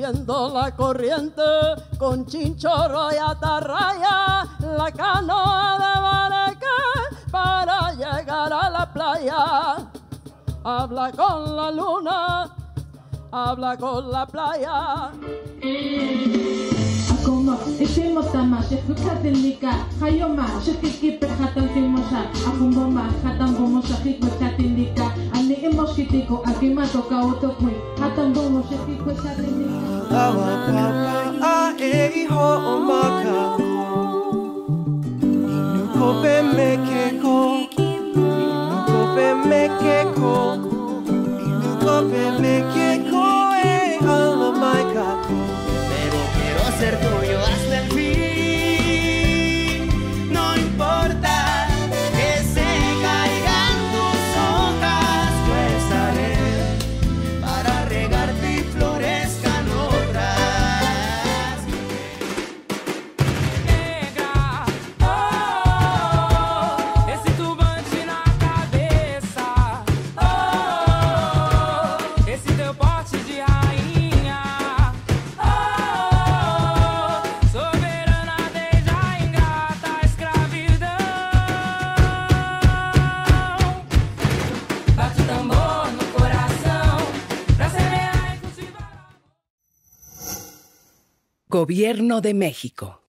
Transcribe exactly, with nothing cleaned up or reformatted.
Rompiendo la corriente con chinchorro y atarraya, la canoa de Bareque para llegar a la playa. Habla con la luna, habla con la playa. Como echemos tamas, escuchatilnica, hayoma, shakiki perjatantimosa, afumboma, jatambomosa, hicuchatilnica, aneemos quitico, aquí mato caotocui, jatambomo, shakicuchatilnica. Awapapa, aeho, omaka, inukope mekeko, inukope mekeko, inukope mekeko, e alamaikako. Ser tuyo hasta el fin, no importa que se caigan tus hojas, pues haré para regarte y florezcan otras. Nega, oh, oh, esse turbante na cabeça, oh, oh, esse teu porte de rainha. Gobierno de México.